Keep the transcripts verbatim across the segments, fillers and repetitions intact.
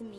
to me.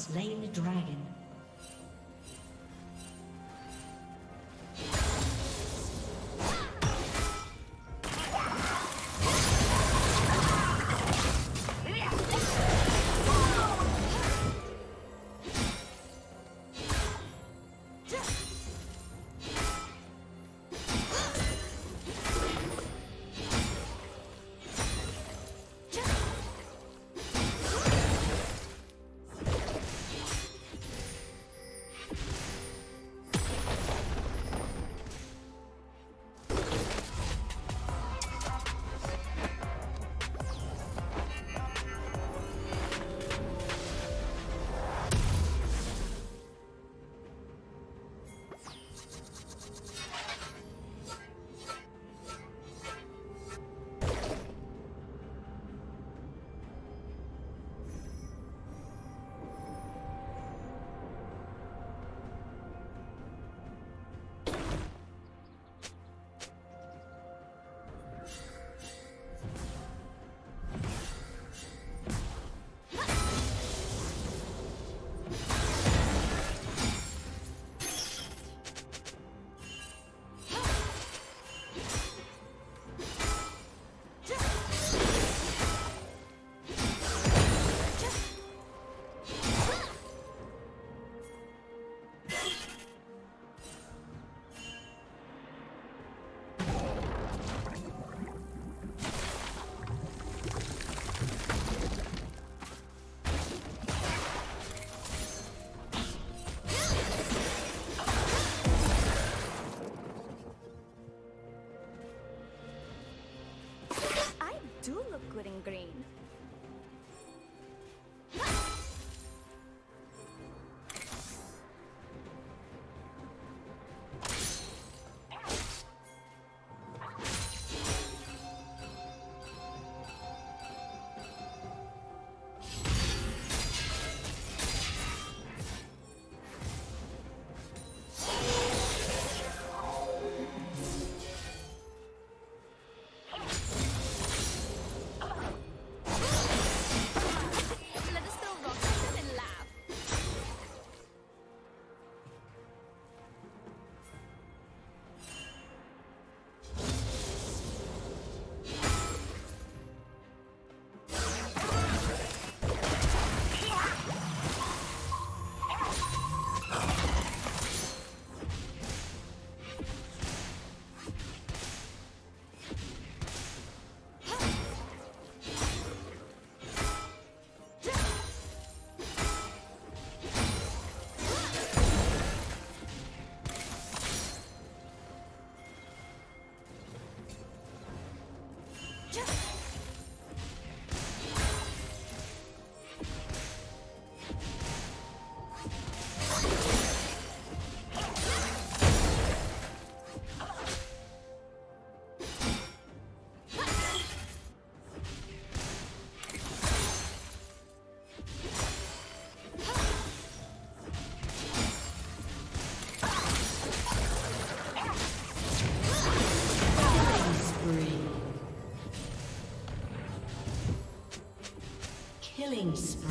Slaying the dragon. were green. Killing spree.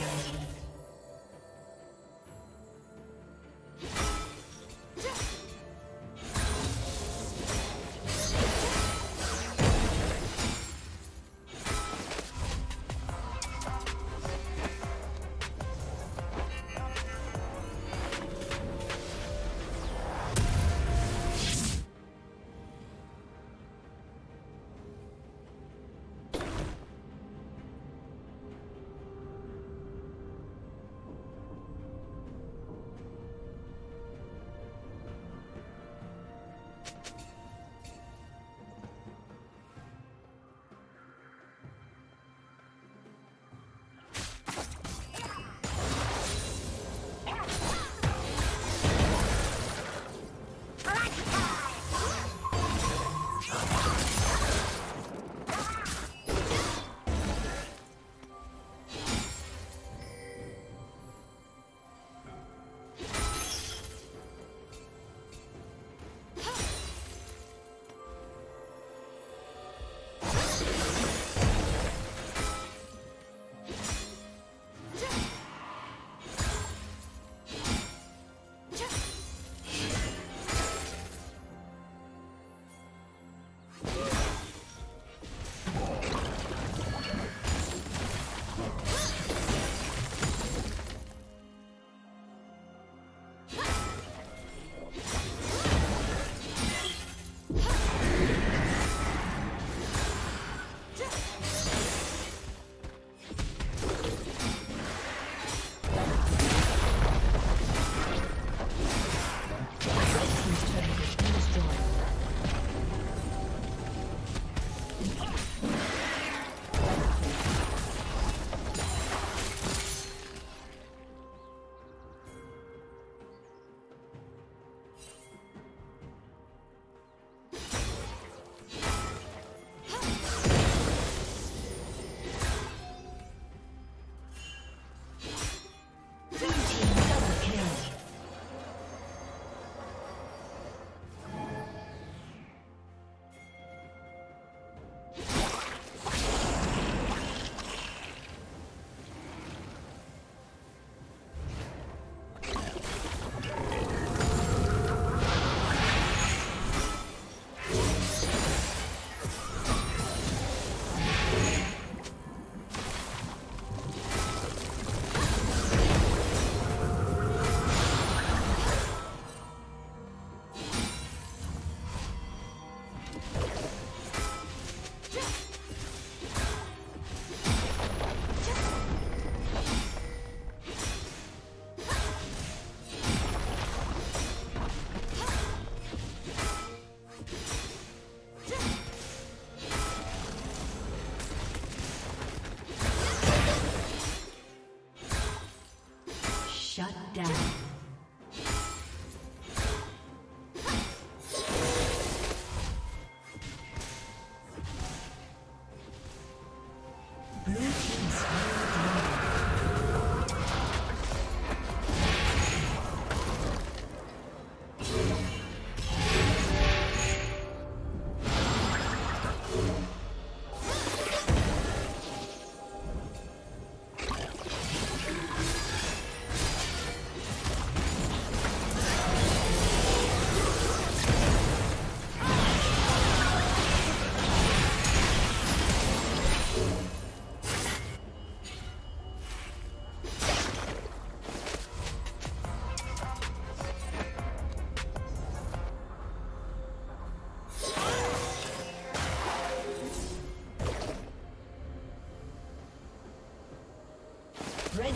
Red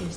His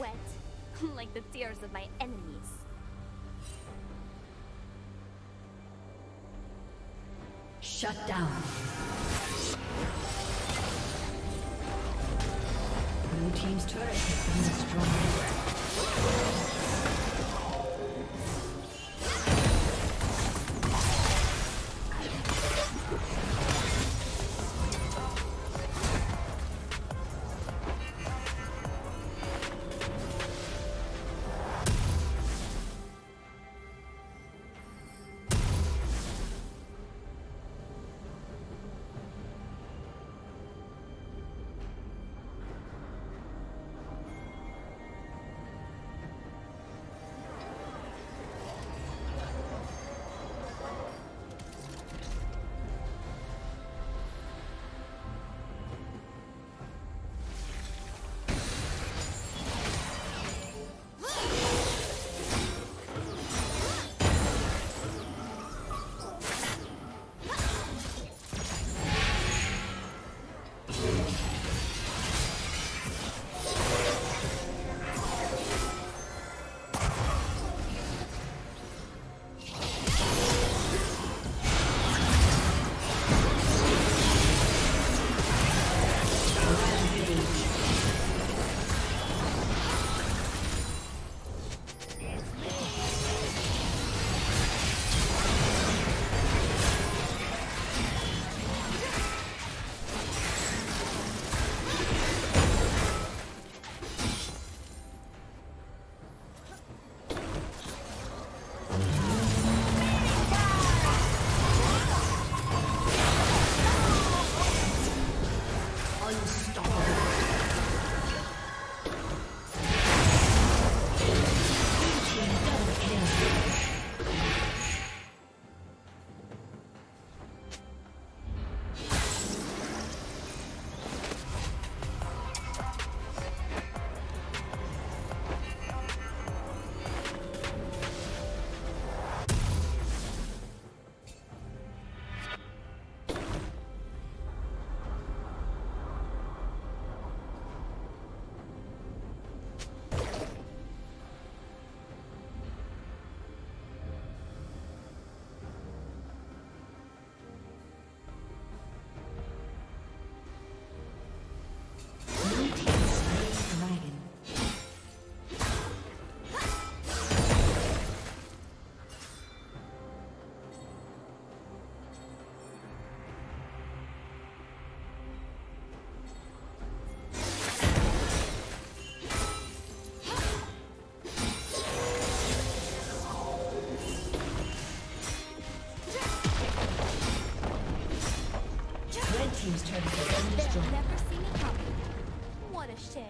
Wet, like the tears of my enemies. Shut down. Blue Team's turret has been destroyed. team's turn to be destroyed. Never seen it happen. What a shame.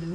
Blue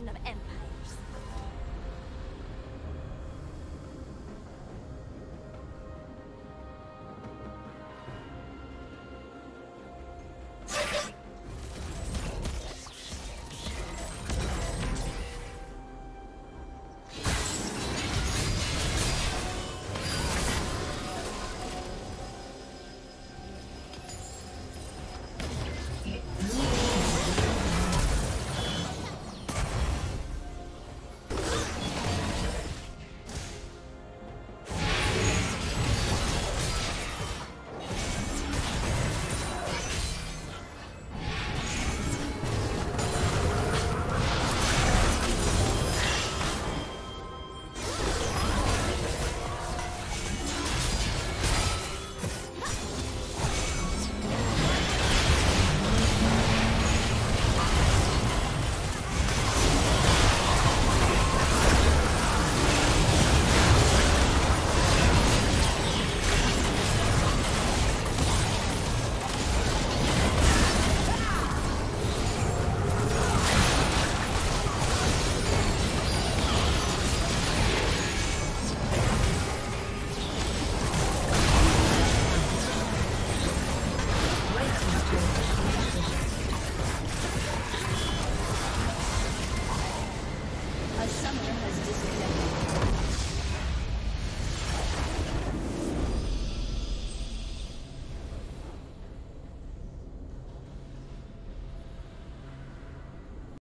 Of empires.